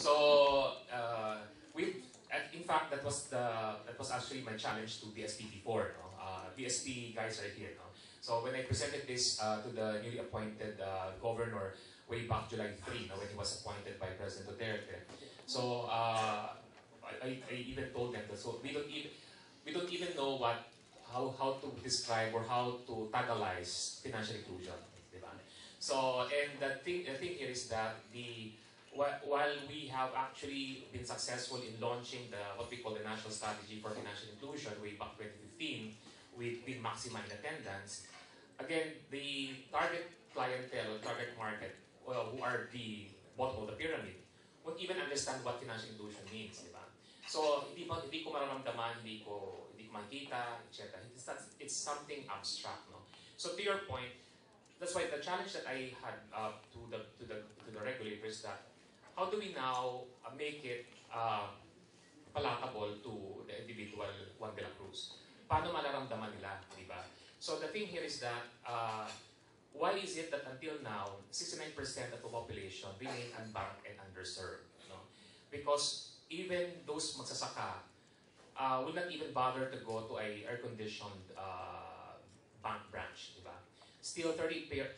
So in fact, that was actually my challenge to BSP before. No? BSP guys are here. No? So when I presented this to the newly appointed governor way back July 3, no, when he was appointed by President Duterte, so I even told them that so we don't even know how to describe or how to Tagalize financial inclusion. So, and the thing here is that while we have actually been successful in launching what we call the National Strategy for Financial Inclusion way back 2015 with maximum attendance, again, the target clientele, target market, well, who are the bottom of the pyramid, won't even understand what financial inclusion means. So, hindi ko mararamdaman, hindi ko makita, etc. It's something abstract, no? So, to your point, that's why the challenge that I had to the regulators that how do we now make it palatable to the individual Juan De La Cruz? Paano malaramdaman nila, di ba? So the thing here is that why is it that until now 69% of the population remain unbanked and underserved? You know? Because even those magsasaka will not even bother to go to a air-conditioned bank branch, di ba? Still 38%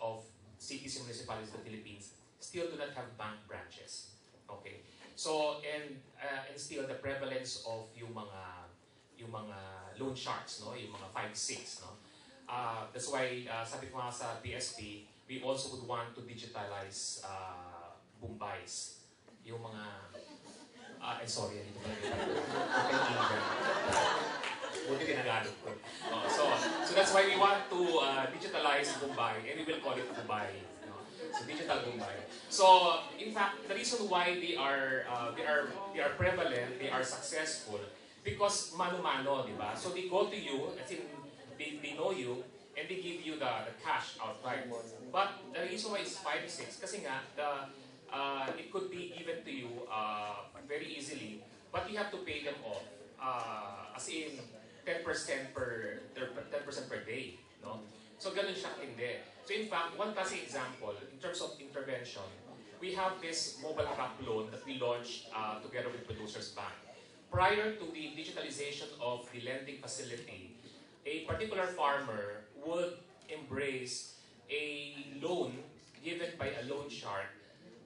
of cities and municipalities in the Philippines still do not have bank branches. Okay. So, and still the prevalence of yung mga loan sharks, no? Yung mga 5-6, no? That's why, sabi ko nga sa BSP, we also would want to digitalize Bombays. Yung mga... I'm sorry, hindi ko na So that's why we want to digitalize Mumbai, and we will call it Mumbai. You know? So digital Mumbai. So in fact, the reason why they are prevalent, they are successful, because mano-mano, di ba? So they go to you, as in they know you, and they give you the cash outright. But the reason why it's 5-6, kasi nga it could be given to you very easily, but you have to pay them off. As in 10% per day, no? So ganun siya katindi. So in fact, one classic example in terms of intervention, we have this mobile app loan that we launched together with Producers Bank. Prior to the digitalization of the lending facility, a particular farmer would embrace a loan given by a loan shark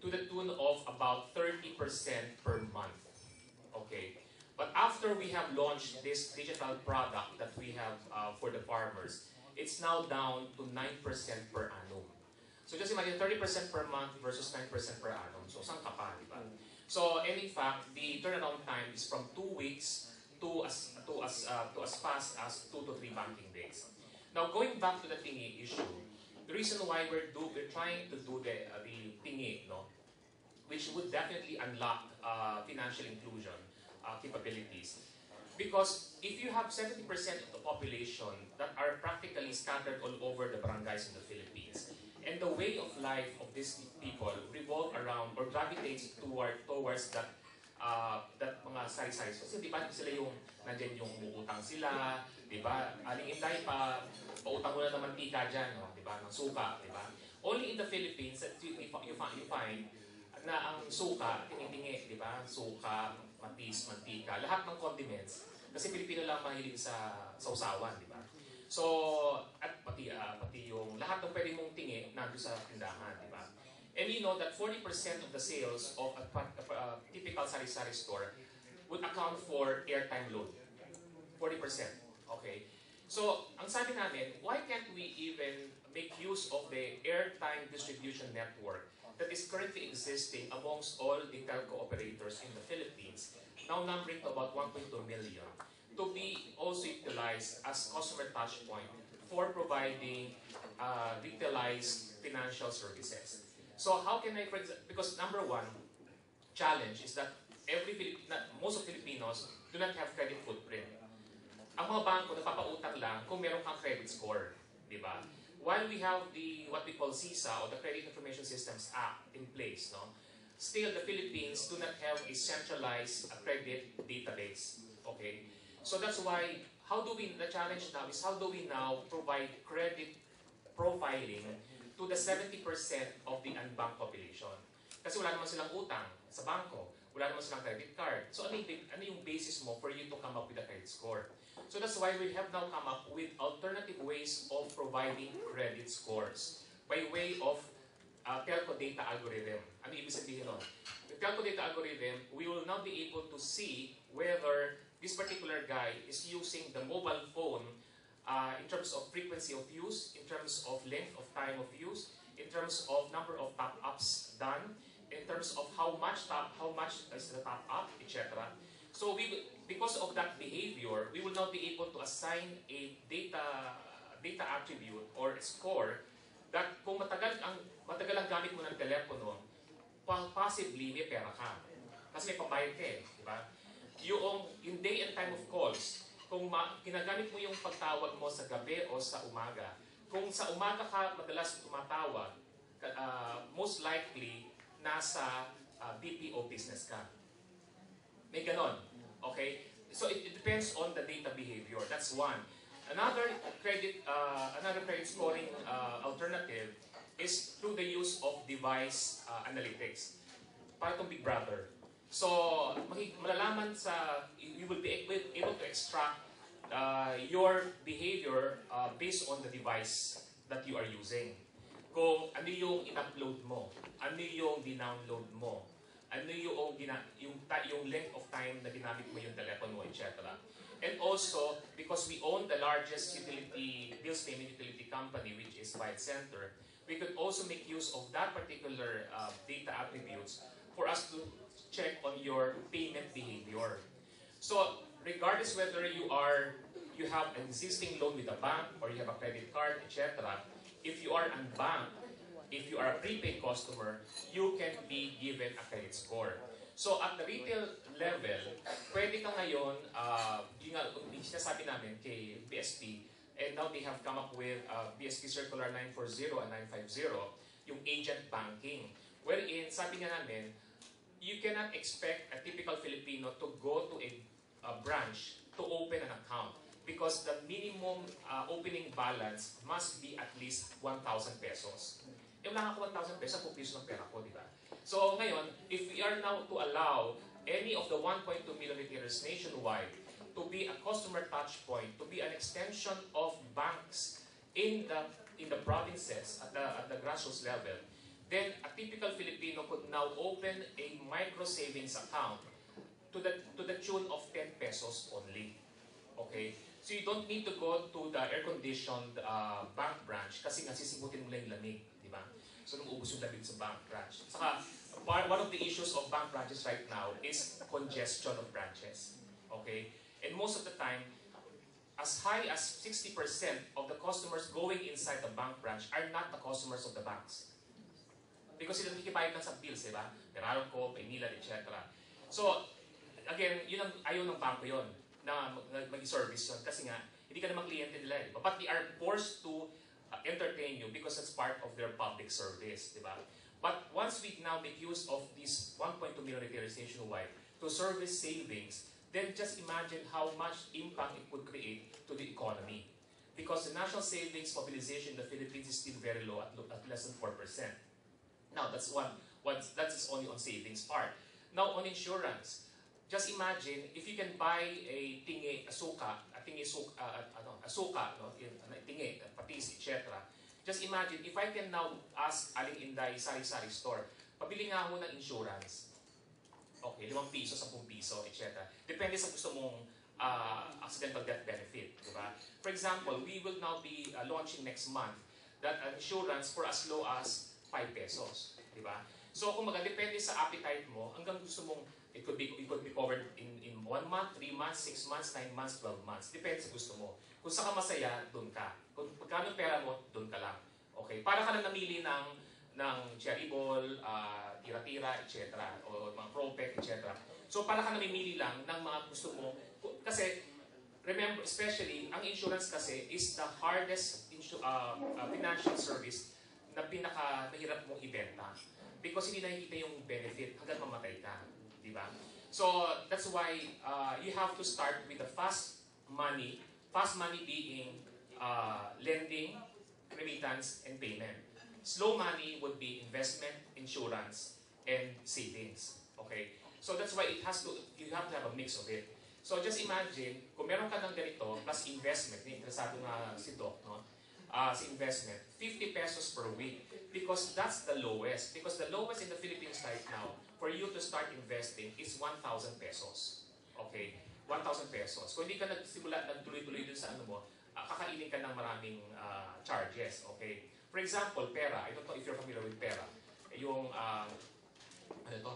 to the tune of about 30% per month. Okay. But after we have launched this digital product that we have for the farmers, it's now down to 9% per annum. So just imagine 30% per month versus 9% per annum. So saan ka pa, di ba? So and in fact, the turnaround time is from 2 weeks to as fast as 2 to 3 banking days. Now going back to the tingi issue, the reason why we're trying to do the tingi, no, which would definitely unlock financial inclusion capabilities, because if you have 70% of the population that are practically scattered all over the barangays in the Philippines, and the way of life of these people revolve around or gravitates towards that mga sari-sari. Kasi di ba sila yung nandiyan yung utang sila, di ba? Aling intay pa, pautang mo na naman tika dyan, no? Di ba? Ng suka, di ba? Only in the Philippines that you find na ang suka, tinitingi, di ba? Suka, matis, mantika, lahat ng condiments. Kasi Pilipino lang mahilig sa sausawan, di ba? So, at pati yung lahat ng pwede mong tingi nandun sa tindahan, di ba? And you know that 40% of the sales of a typical sari-sari store would account for airtime load. 40%, okay? So, ang sabi namin, why can't we even make use of the airtime distribution network that is currently existing amongst all the telco operators in the Philippines, now numbering to about 1.2 million, to be also utilized as customer touch point for providing digitalized financial services. So how can I, for example, because number one challenge is that most of Filipinos do not have credit footprint. Ang mga bangko napapautang lang kung meron kang credit score, di ba? While we have what we call CISA, or the Credit Information Systems Act, in place, no, still the Philippines do not have a centralized credit database. Okay, so that's why the challenge now is how do we now provide credit profiling to the 70% of the unbanked population? Kasi wala naman silang utang sa banko, wala naman silang credit card. So ano yung basis mo for you to come up with a credit score? So that's why we have now come up with alternative ways of providing credit scores by way of telco data algorithm. Ano ibig sabihin nun? With telco data algorithm, we will now be able to see whether this particular guy is using the mobile phone in terms of frequency of use, in terms of length of time of use, in terms of number of top-ups done, in terms of how much is the top-up, etc. So because of that behavior, we will now be able to assign a data attribute or a score that kung matagal ang gamit mo ng telepono, possibly may pera ka. Kasi may pambayad ka eh, di ba? Yung day and time of calls, kung ginagamit mo yung pagtawag mo sa gabi o sa umaga, kung sa umaga ka madalas tumatawag, most likely nasa BPO business ka. May ganon. Okay? So it depends on the data behavior. That's one. Another credit scoring alternative is through the use of device analytics. Para itong Big Brother. So malalaman sa, you will be able to extract your behavior based on the device that you are using. Kung ano yung in-upload mo, ano yung dinownload mo, ano yung length of time na ginamit mo yung telepono mo, etc. And also, because we own the largest bills payment utility company, which is Byte Center, we could also make use of that particular data attributes for us to check on your payment behavior. So, regardless whether you have an existing loan with a bank or you have a credit card, etc., if you are unbanked, if you are a prepaid customer, you can be given a credit score. So at the retail level, pwede ka ngayon, yung sinasabi namin kay BSP, and now they have come up with BSP Circular 940 and 950, yung agent banking, wherein sabi nga namin, you cannot expect a typical Filipino to go to a branch to open an account because the minimum opening balance must be at least 1,000 pesos. Eh, wala nga ako 1,000 pesos, pupiso ng pera ko, di ba? So ngayon, if we are now to allow any of the 1.2 million retailers nationwide to be a customer touch point, to be an extension of banks in the provinces at the grassroots level, then a typical Filipino could now open a micro savings account to the tune of 10 pesos only. Okay? So you don't need to go to the air-conditioned bank branch kasi nga sisimutin mo lang yung lamig, di ba? So nung ubos yung lamig sa bank branch. Saka, one of the issues of bank branches right now is congestion of branches. Okay? And most of the time, as high as 60% of the customers going inside the bank branch are not the customers of the banks. Because sila nakikibayad lang sa bills, di ba? Meralco, Paynilad, etc. So, again, yun ang ayaw ng banko yun na mag-service yun kasi nga hindi ka naman kliyente nila eh, diba? But they are forced to entertain you because it's part of their public service, diba? But once we now make use of these 1.2 million retailers nationwide to service savings, then just imagine how much impact it would create to the economy because the national savings mobilization in the Philippines is still very low at less than 4%. Now, that's only on savings part. Now, on insurance, just imagine if you can buy a tingi, patis, etc. Just imagine if I can now ask Aling Inday Sari-Sari Store, pabili nga ho ng insurance. Okay, 5 piso, 10 piso, etc. Depende sa gusto mong accidental death benefit, diba? For example, we will now be launching next month that insurance for as low as 5 pesos, diba? So kung depende sa appetite mo, hanggang gusto mong, it could be covered in 1 month, 3 months, 6 months, 9 months, 12 months. Depende sa gusto mo. Kung saan ka masaya, doon ka. Kung pagkano pera mo, doon ka lang. Okay? Para ka lang namili ng cherry ball, tira-tira, etc. O mga propec, etc. So para ka namimili lang ng mga gusto mo. Kasi, remember, especially, ang insurance kasi is the hardest financial service na pinakamahirap mong ibenta. Because hindi nakikita yung benefit hanggang mamatay ka, di ba? So that's why you have to start with the fast money. Fast money being lending, remittance, and payment. Slow money would be investment, insurance, and savings. Okay? So that's why it has to, you have to have a mix of it. So just imagine, kung meron ka ng ganito, plus investment, interesado nga si Doc, no? Si investment, 50 pesos per week. Because that's the lowest. Because the lowest in the Philippines right now, for you to start investing, is 1,000 pesos. Okay? 1,000 pesos. Kung hindi ka nagsimula, nagtuloy-tuloy dun sa ano mo, kakainin ka ng maraming charges. Okay? For example, Pera. I don't know if you're familiar with Pera. Yung, ano to?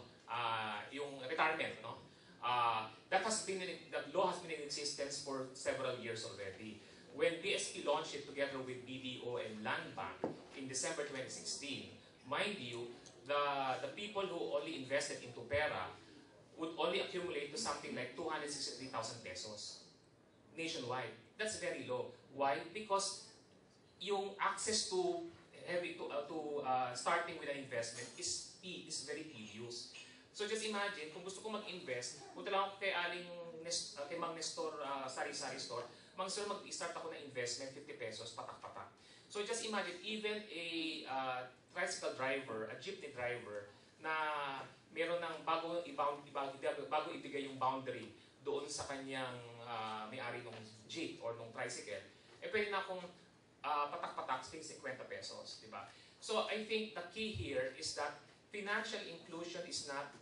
Yung retirement, no? That law has been in existence for several years already. When BSP launched it together with BDO and Land Bank in December 2016, mind you, the people who only invested into Pera would only accumulate to something like 263,000 pesos nationwide. That's very low. Why? Because yung access to starting with an investment is very tedious. So just imagine, kung gusto ko mag-invest, punta lang ako kay Mang Nestor Sari-Sari Store, Mang Sir, mag-start ako ng investment, 50 pesos, patak-patak. So just imagine, even a tricycle driver, a jeepney driver, na meron ng bago ibigay yung boundary doon sa kanyang may-ari ng jeep or ng tricycle, eh pwede na akong patak-patak, 50 pesos, di ba? So I think the key here is that financial inclusion is not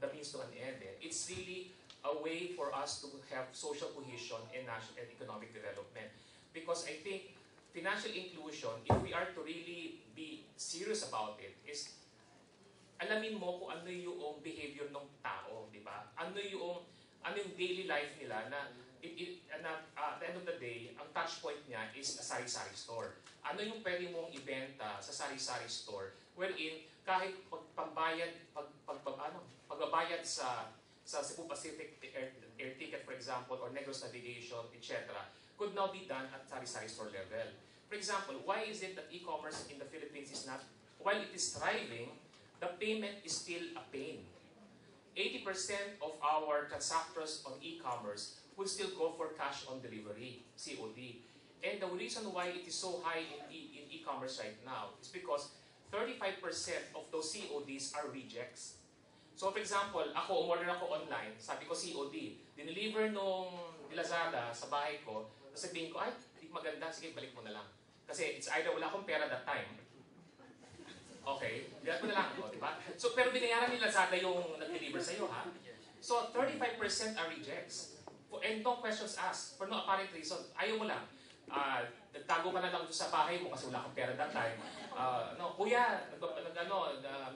the means to an end. It's really a way for us to have social cohesion and national and economic development. Because I think financial inclusion, if we are to really be serious about it, is alamin mo kung ano yung behavior ng tao, di ba? Ano yung daily life nila na at the end of the day, ang touch point niya is a sari-sari store. Ano yung pwede mong ibenta sa sari-sari store wherein kahit pagbabayad sa Cebu Pacific air ticket, for example, or Negros Navigation, etc., could now be done at sari-sari store level. For example, why is it that e-commerce in the Philippines is not, while it is thriving, the payment is still a pain? 80% of our transactors on e-commerce will still go for cash on delivery, COD. And the reason why it is so high in e-commerce right now is because 35% of those CODs are rejects. So for example, ako, umorder ako online, sabi ko COD, dineliver nung Lazada sa bahay ko, sabihin ko, ay, hindi maganda, sige, balik mo na lang. Kasi it's either wala akong pera that time, okay, balik mo na lang ako, diba? So, pero binayaran ni Lazada yung nag-deliver sa'yo, ha? So, 35% are rejects. And no questions asked, for no apparent reason. Ayaw mo lang. Nagtago ka na lang sa bahay mo kasi wala kang pera that time. No, kuya,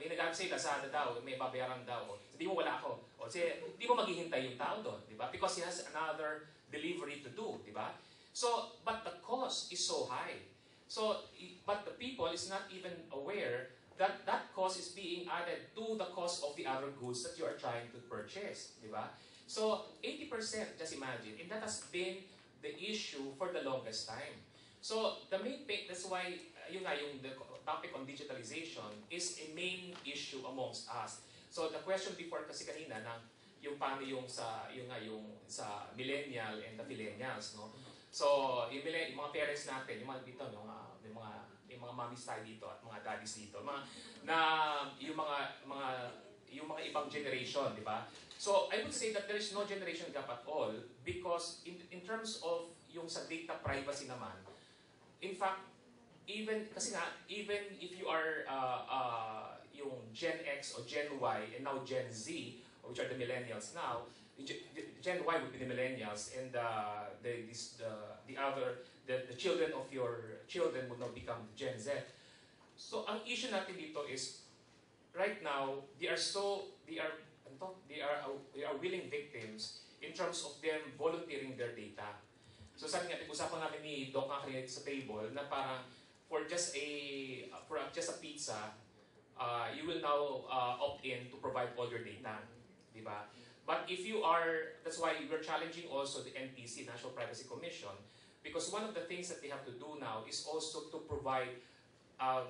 may nag-aab sa'yo, Lazada daw, may babayaran daw. Hindi mo, wala ako. O, kasi hindi mo maghihintay yung tao doon, di ba? Because he has another delivery to do, di ba? So, but the cost is so high. So, but the people is not even aware that that cost is being added to the cost of the other goods that you are trying to purchase, di ba? So, 80%, just imagine, and that has been the issue for the longest time. So, the main thing, that's why, the topic on digitalization is a main issue amongst us. So, the question before kasi kanina, na yung paano yung sa millennial and the millennials, no? So, yung mga parents natin, yung mga dito, yung mga mommies tayo dito at mga daddies dito, yung mga ibang generation, di ba? So, I would say that there is no generation gap at all because in terms of yung sa data privacy naman, in fact, even if you are yung Gen X or Gen Y and now Gen Z, which are the millennials now, Gen Y would be the millennials and the children of your children would now become Gen Z. So, ang issue natin dito is right now, they are willing victims in terms of them volunteering their data. So sabi nga, usapan namin ni Doc Akriet sa table na parang for just a pizza, you will now opt in to provide all your data, di ba? But if you are, that's why we're challenging also the NPC, National Privacy Commission, because one of the things that they have to do now is also to provide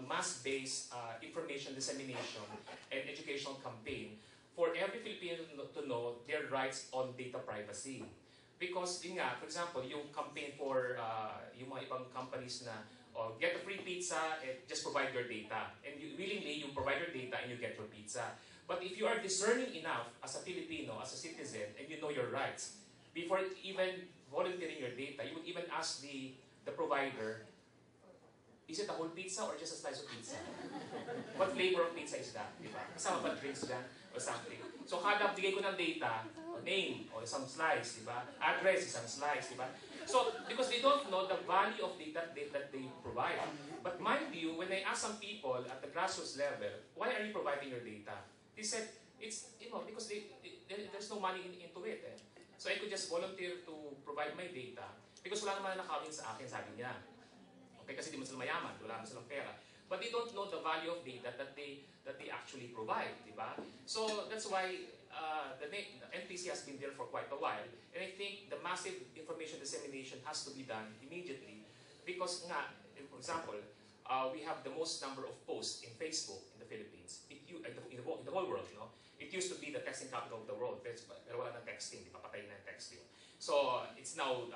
mass-based information dissemination and educational campaign for every Filipino to know their rights on data privacy. Because, for example, yung campaign for yung mga ibang companies na or get a free pizza and just provide your data. And you, willingly, you provide your data and you get your pizza. But if you are discerning enough as a Filipino, as a citizen, and you know your rights, before even volunteering your data, you would even ask the provider, is it a whole pizza or just a slice of pizza? What flavor of pizza is that? Diba? Kasama ba drinks dyan? Or something. So kada bigay ko ng data, name, or isang slice, diba? Address, isang slice, diba? So, because they don't know the value of data that they provide. But mind you, when I ask some people at the grassroots level, why are you providing your data? They said, it's, you know, because there's no money into it. Eh? So I could just volunteer to provide my data because wala naman nakawin sa akin, sabi niya. Okay, kasi di man sila mayaman, wala naman silang pera. But they don't know the value of data that they actually provide, diba? So that's why the NPC has been there for quite a while. And I think the massive information dissemination has to be done immediately because, nga, for example, we have the most number of posts in Facebook in the Philippines, in the whole world, you know? It used to be the texting capital of the world, pero wala nang texting, diba? Patay na ang texting. So it's now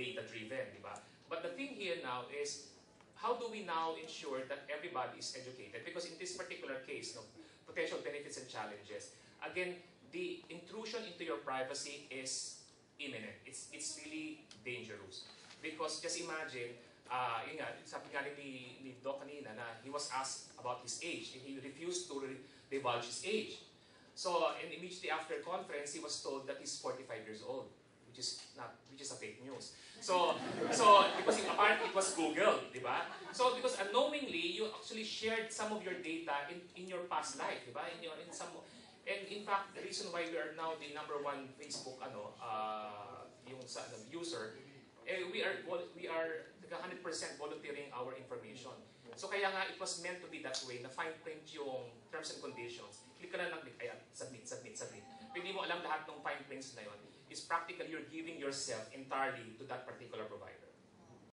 data-driven, diba? But the thing here now is, how do we now ensure that everybody is educated? Because in this particular case, no, potential benefits and challenges. Again, the intrusion into your privacy is imminent. It's really dangerous. Because just imagine, yun nga, sabi nga ni Doc kanina na he was asked about his age and he refused to divulge his age. So, and immediately after conference, he was told that he's 45 years old. Which is a fake news. So because apparently it was Google, diba? So because unknowingly you actually shared some of your data in your past life, diba? And in fact the reason why we are now the #1 Facebook user, we are 100% volunteering our information. So kaya nga it was meant to be that way. Na fine print yung terms and conditions. Click ka na lang, ayan, submit. Hindi mo alam lahat ng fine prints na yon. Is practically you're giving yourself entirely to that particular provider.